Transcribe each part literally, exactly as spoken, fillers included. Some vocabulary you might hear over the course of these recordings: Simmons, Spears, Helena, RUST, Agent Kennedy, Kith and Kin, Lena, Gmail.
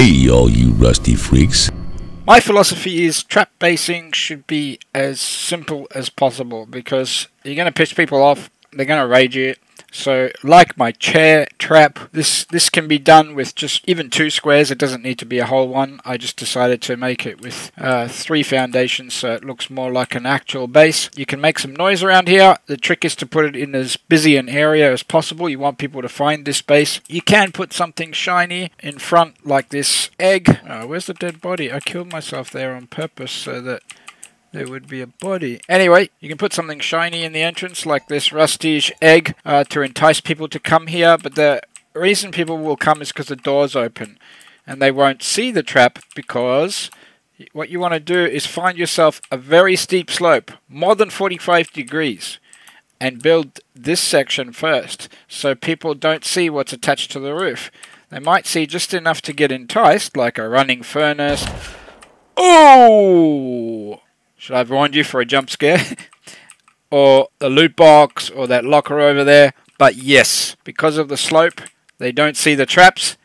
Hey all you rusty freaks. My philosophy is trap basing should be as simple as possible because you're going to piss people off, they're going to rage you. So like my chair trap, this this can be done with just even two squares. It doesn't need to be a whole one. I just decided to make it with uh, three foundations so it looks more like an actual base. You can make some noise around here. The trick is to put it in as busy an area as possible. You want people to find this base. You can put something shiny in front like this egg. Oh, where's the dead body? I killed myself there on purpose so that there would be a body. Anyway, you can put something shiny in the entrance like this rustish egg uh, to entice people to come here, but the reason people will come is because the door's open and they won't see the trap, because what you want to do is find yourself a very steep slope, more than forty-five degrees, and build this section first so people don't see what's attached to the roof. They might see just enough to get enticed, like a running furnace. Oh! Should I have warned you for a jump scare? Or the loot box, or that locker over there. But yes, because of the slope, they don't see the traps.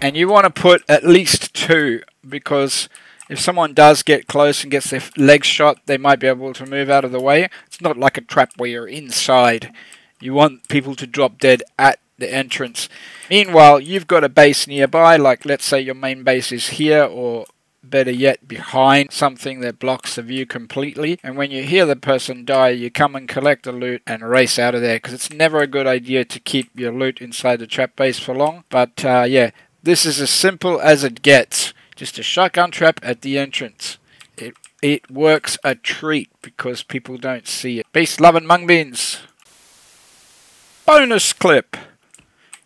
And you want to put at least two, because if someone does get close and gets their legs shot, they might be able to move out of the way. It's not like a trap where you're inside. You want people to drop dead at the entrance. Meanwhile, you've got a base nearby, like let's say your main base is here, or better yet behind something that blocks the view completely, and when you hear the person die you come and collect the loot and race out of there, because it's never a good idea to keep your loot inside the trap base for long. But uh, yeah, this is as simple as it gets, just a shotgun trap at the entrance. It, it works a treat because people don't see it. Peace, love and mung beans. Bonus clip.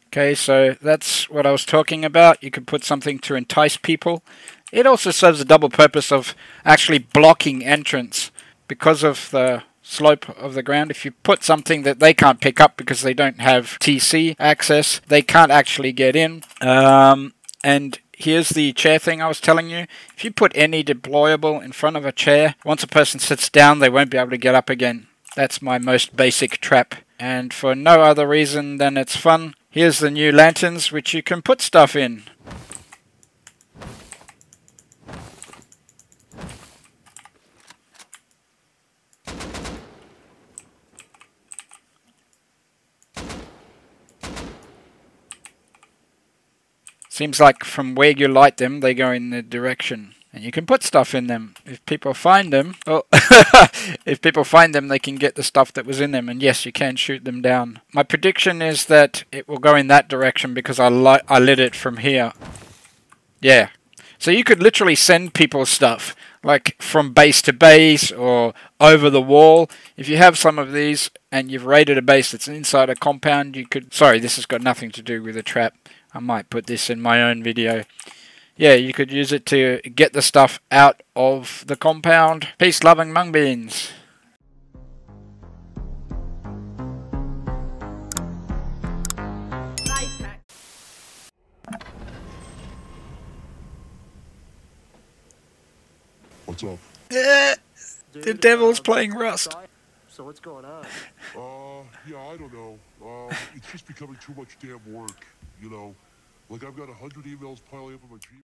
Okay, so that's what I was talking about. You can put something to entice people. It also serves a double purpose of actually blocking entrance because of the slope of the ground. If you put something that they can't pick up because they don't have T C access, they can't actually get in. Um, and here's the chair thing I was telling you. If you put any deployable in front of a chair, once a person sits down, they won't be able to get up again. That's my most basic trap. And for no other reason than it's fun. Here's the new lanterns, which you can put stuff in. Seems like from where you light them, they go in the direction. And you can put stuff in them. If people find them, well, if people find them, they can get the stuff that was in them. And yes, you can shoot them down. My prediction is that it will go in that direction because I, li I lit it from here. Yeah. So you could literally send people stuff, like from base to base or over the wall. If you have some of these and you've raided a base that's inside a compound, you could... Sorry, this has got nothing to do with a trap. I might put this in my own video. Yeah, you could use it to get the stuff out of the compound. Peace, loving mung beans. What's up? Yeah, the devil's playing Rust. So what's going on? Uh, yeah, I don't know. Uh, it's just becoming too much damn work. You know, like I've got a hundred emails piling up on my Gmail.